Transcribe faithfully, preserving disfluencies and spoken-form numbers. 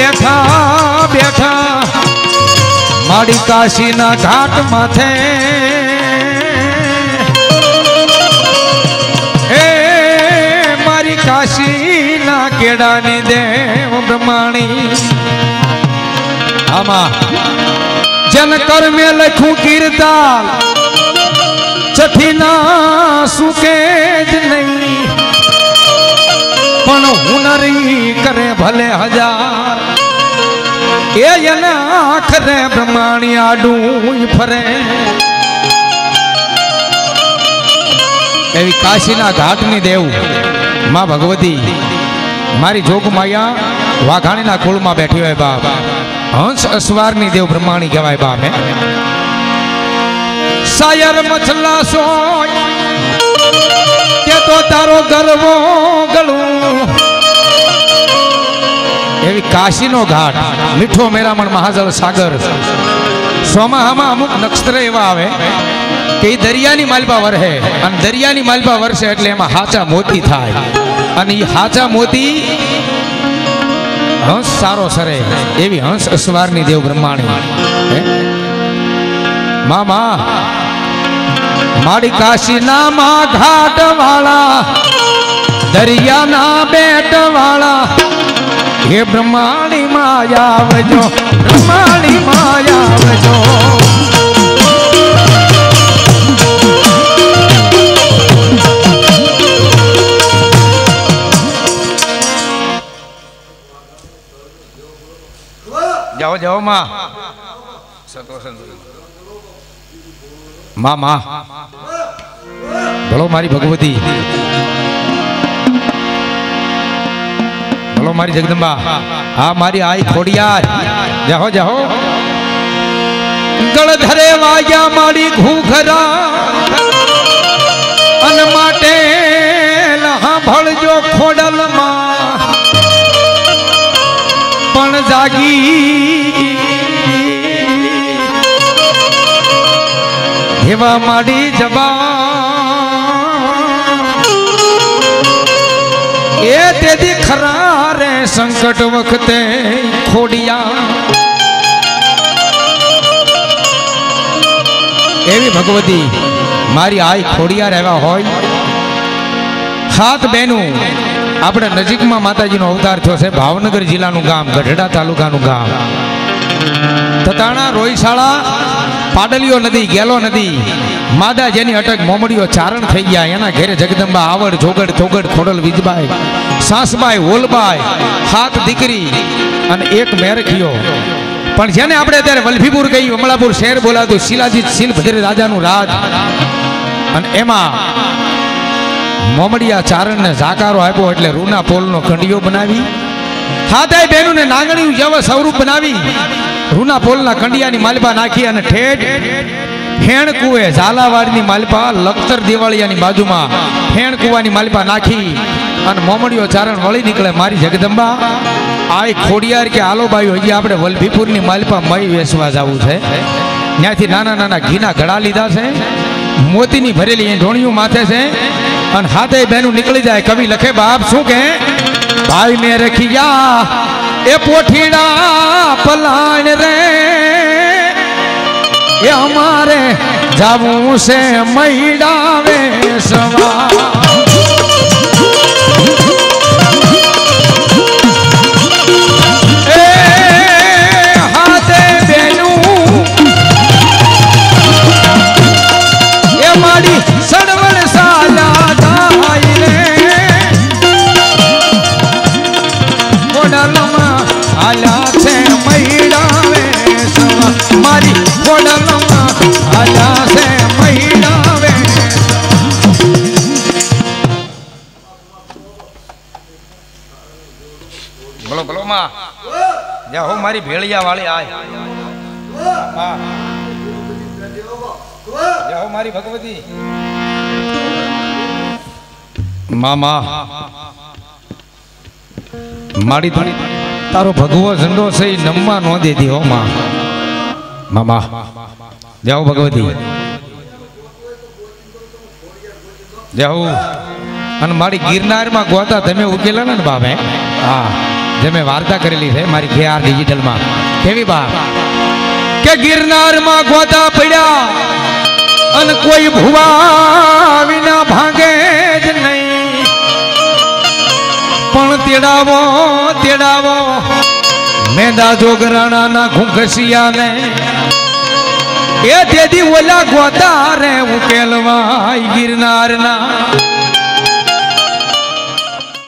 बैठा बैठा माड़ी काशी ना घाट माथे ए मारी काशी ना केड़ा ने देव ब्रह्माणी आमा जन कर में लखू कीर्ताल छठी ना सुकेज नहीं पण हुनरी करे भले हजार ये जना आखरे ब्रह्माणी आडू फरे एवी काशी ना घाट नी देव मां भगवती मारी जोग माया वाघाणी ना कुल मां बैठी है बाप हंस असवार नी देव ब्रह्माणी कहवाय बाप है सायर मछला सोय के तो तारो गलवो गलू एवी काशी नो घाट मीठो मेरामण महाजल सागर सोमाहामा अमुक नक्षत्र एवा आवे के दरियानी मालपा वरहे अन दरियानी मालपा वरसे एटले एमां हाचा मोती थाय अन ई हाचा मोती हंस सारो सरे एवी हंस असवारनी देव ब्रह्माणी मामा माड़ी काशी ना मा घाट वाला दरिया ना बेट वाला ये ब्रह्माणी माया वजो ब्रह्माणी माया वजो जाओ जाओ मां सतोषन मां मां बोलो मारी भगवती बोलो मारी जगदम्बा आ मारी आई खोड़ियार जाओ जाओ गलधरे वाया मारी घूघरा अनमाटे लहा भड़ जो खोडल मां पण जागी हेवा मारी जबा ये तेदी खरा रे संकट वखते खोड़िया एवी भगवती मारी आई खोड़िया रहवा होय हाथ बेनु अपने नजीक में माताजी नो अवतार थयो छे भावनगर जिला नु गाम गढ़डा तालुका नु गाम तताणा रोईशाला पाडलियो नदी गेलो नदी मादा जेनी अटक मोमड़ियो चारण थई गया एना घेरे जगदंबा आवड़ जोगड़ थोगड़ थोडल विजबाई सासबाई ओलबाई हाथ दीकरी अने एक मेरखियो पण जेने आपणे अत्यारे वलभीपुर गई अमलापुर शहर बोलातो शिलाजीत शीलभद्र राजानु राज अने एमा मोमड़िया चारणने जाकारो आप्यो एटले रूना पोलनो खंडियो बनावी हाथाय बेनुने नांगणीयु जेवा स्वरूप बनावी रूना पोलना कंडियानी मालपा नाखी अने ठेठ हेण कुए झालावाड़नी मालपा लखतर दिवाळियानी बाजुमां हेण कुवानी मालपा नाखी अने मोमड़ियो चारण वळी निकळे मारी जगदंबा आई खोड़ियार के आलो बायो हजी आपणे वलभीपुरनी मालपा मई वेसवा जावुं छे त्याथी नाना नाना घीना घड़ा लीधा छे मोतीनी भरेली ढोणियुं माथे छे अने हाथे बेनु निकळी जाय कवि लखे बाप शुं कहे भाई में रखिया ए पोठीड़ा पलाण रे ये हमारे जावू से मैडा में सवा ए हाथे बेनू ये मारी सड़वण साला दाई रे कोडलम आला से मैडा में सवा मारी कोडलम बोलो बोलो मां जा हो मारी भेड़िया वाली आए जा हो मारी भगवती मामा मारी तारो भगवो झंडो से नम्मा नो दे दी हो मां मामा जाओ भगवती जाओ अन मारी गिरनार में गोता तमे उकेला न बाबे हाँ जे मैं वार्ता करेली है मारी के आर डिजिटल में केवी बात के गिरनार मां गोदा पड़ा अन कोई भुवा विना भांगे ज नहीं पण तेड़ावो तेड़ावो मेंदा जोगराणा ना घुंघसिया ने ए देदी ओला गोदा रे उकेलवाई गिरनार ना।